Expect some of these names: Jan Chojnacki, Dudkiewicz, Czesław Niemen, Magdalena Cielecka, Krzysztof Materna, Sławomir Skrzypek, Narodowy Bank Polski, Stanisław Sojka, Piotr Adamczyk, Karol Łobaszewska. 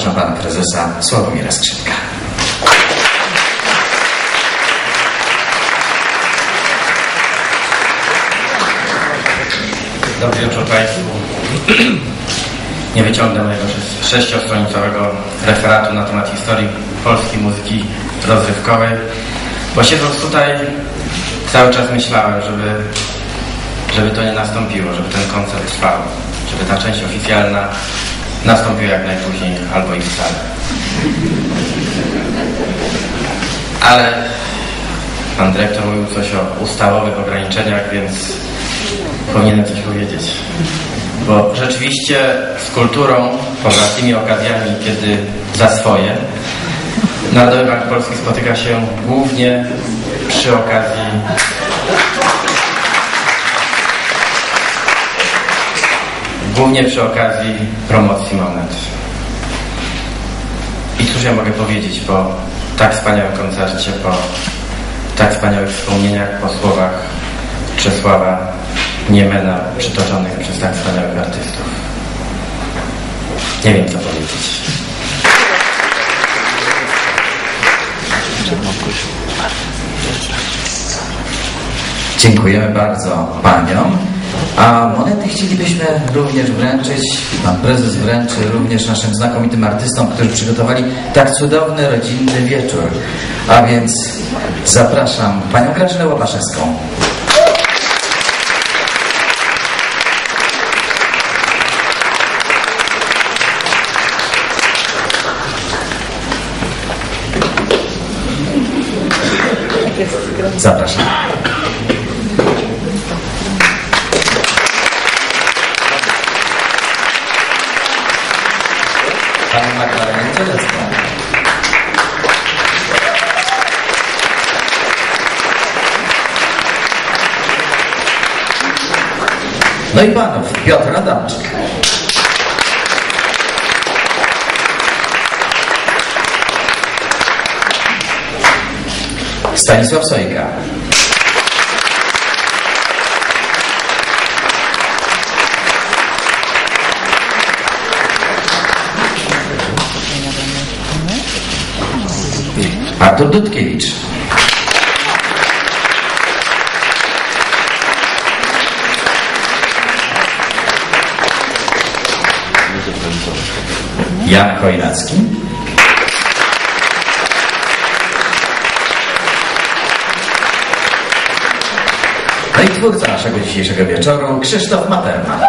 zapraszam pana prezesa Sławomira Skrzypka. Dobry wieczór państwu. Nie wyciągnę mojego 6-stronicowego referatu na temat historii polskiej muzyki rozrywkowej, bo siedząc tutaj cały czas myślałem, żeby to nie nastąpiło, żeby ten koncert trwał, żeby ta część oficjalna nastąpiła jak najpóźniej albo i wcale. Ale pan dyrektor mówił coś o ustawowych ograniczeniach, więc powinienem coś powiedzieć. Bo rzeczywiście z kulturą, poza tymi okazjami, kiedy za swoje, Narodowy Bank Polski spotyka się głównie przy okazji promocji monet. I cóż ja mogę powiedzieć po tak wspaniałym koncercie, po tak wspaniałych wspomnieniach, po słowach Czesława Niemena przytoczonych przez tak wspaniałych artystów. Nie wiem, co powiedzieć. Dziękujemy bardzo paniom. A monety chcielibyśmy również wręczyć, pan prezes wręczy również naszym znakomitym artystom, którzy przygotowali tak cudowny, rodzinny wieczór. A więc zapraszam panią Karolę Łobaszewską. Zapraszam. Pani Magdalena Cielecka. No i panów Piotr Adamczyk. Stanisław Sojka. Artur Dudkiewicz. Jan Chojnacki. No i twórca naszego dzisiejszego wieczoru, Krzysztof Materna.